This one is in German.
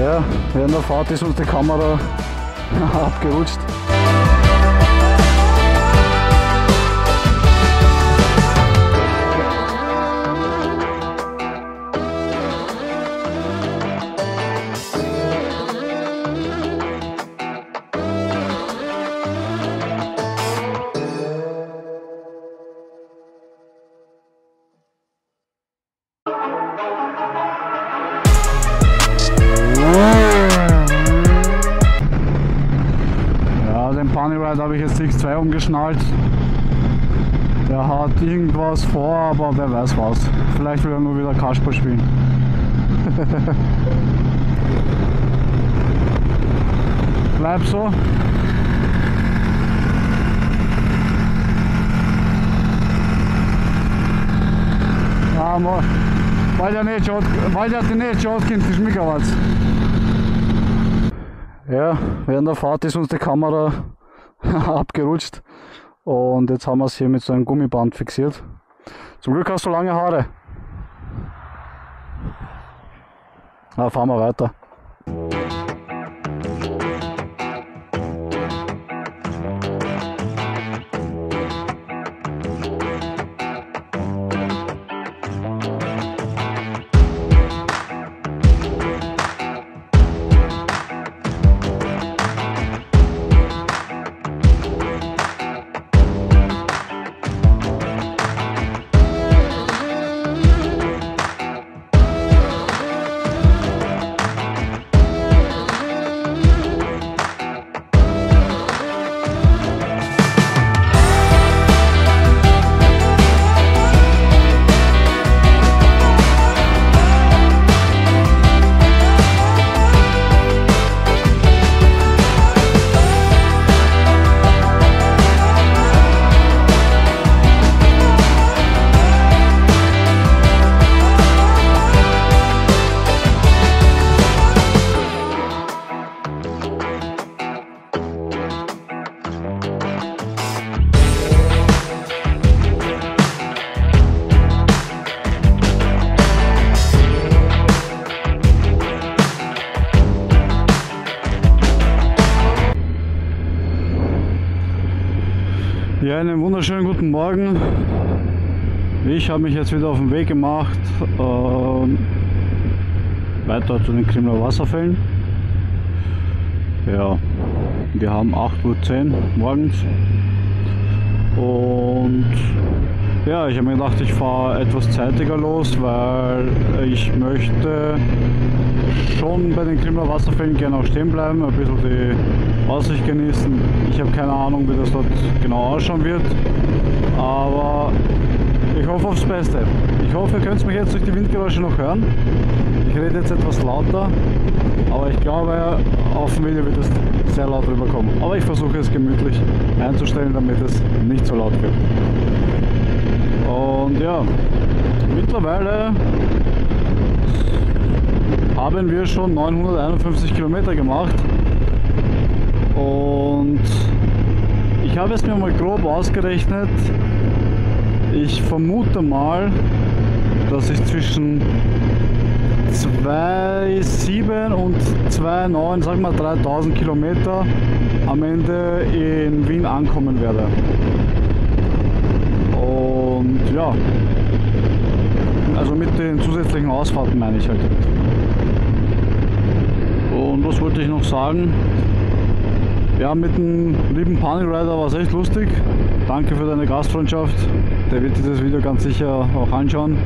Ja, während der Fahrt ist uns die Kamera abgerutscht. Panic Rider habe ich jetzt X2 umgeschnallt. Der hat irgendwas vor, aber wer weiß was. Vielleicht will er nur wieder Kasper spielen. Bleib so. Ja, weil der nicht schaut, ja, während der Fahrt ist uns die Kamera abgerutscht und jetzt haben wir es hier mit so einem Gummiband fixiert. Zum Glück hast du lange Haare. Na, fahren wir weiter. Ja, einen wunderschönen guten Morgen. Ich habe mich jetzt wieder auf den Weg gemacht, weiter zu den Krimmler Wasserfällen. Ja, wir haben 8:10 Uhr morgens und ja, ich habe mir gedacht, ich fahre etwas zeitiger los, weil ich möchte schon bei den Krimmler Wasserfällen gerne auch stehen bleiben, ein bisschen die Aussicht genießen. Ich habe keine Ahnung, wie das dort genau ausschauen wird, aber ich hoffe aufs Beste. Ich hoffe, ihr könnt mich jetzt durch die Windgeräusche noch hören. Ich rede jetzt etwas lauter, aber ich glaube, auf dem Video wird es sehr laut rüberkommen. Aber ich versuche es gemütlich einzustellen, damit es nicht so laut wird. Und ja, mittlerweile haben wir schon 951 Kilometer gemacht und ich habe es mir mal grob ausgerechnet. Ich vermute mal, dass ich zwischen 2,7 und 2,9, sag mal 3000 Kilometer am Ende in Wien ankommen werde. Und ja, also mit den zusätzlichen Ausfahrten meine ich halt. Und was wollte ich noch sagen? Ja, mit dem lieben Panic Rider war es echt lustig. Danke für deine Gastfreundschaft. Der wird dieses Video ganz sicher auch anschauen.